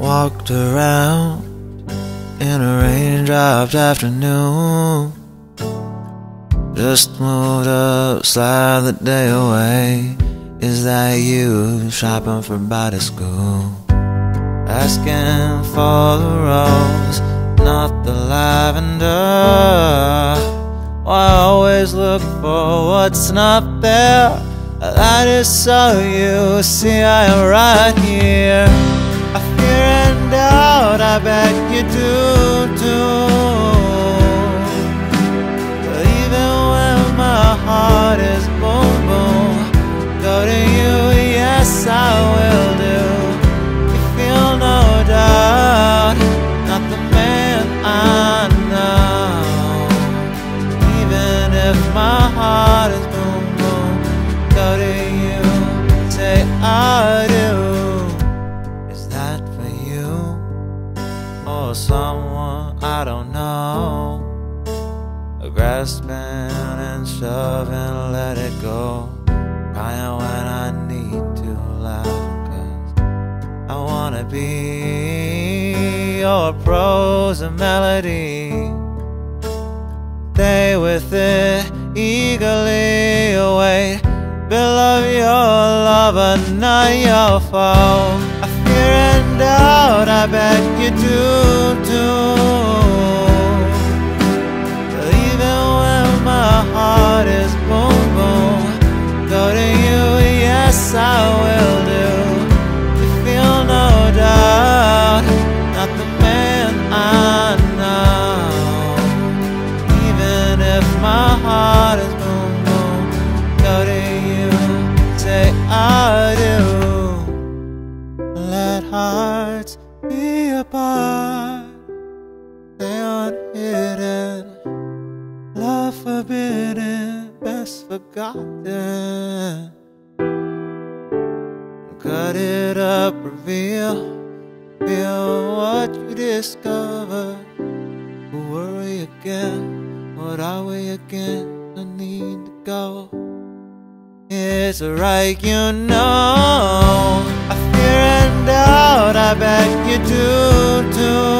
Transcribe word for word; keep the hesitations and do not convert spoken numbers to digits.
walked around in a raindropped afternoon. Just moved up, slide the day away. Is that you shopping for body school? Asking for the rose, not the lavender. Why always look for what's not there? I just saw you, see I am right here. I fear and doubt, I bet you do too. But even when my heart is boom boom, go to you, yes I will do. You feel no doubt, not the man I know. Even if my heart is boom boom, go to you, say I do. Or someone I don't know, grasping and shoving, let it go, crying when I need to laugh, 'cause I wanna be your prose and melody. Stay with it, eagerly await, beloved of your lover, not your foe. I fear and doubt, I bet you do. I will do. You feel no doubt, not the man I know. Even if my heart is boom boom, go to you, say I do. Let hearts be apart, they aren't hidden. Love forbidden, best forgotten. Cut it up, reveal, reveal what you discover. We'll worry again, what are we again? I need to go. It's right, you know. I fear and doubt, I bet you do too.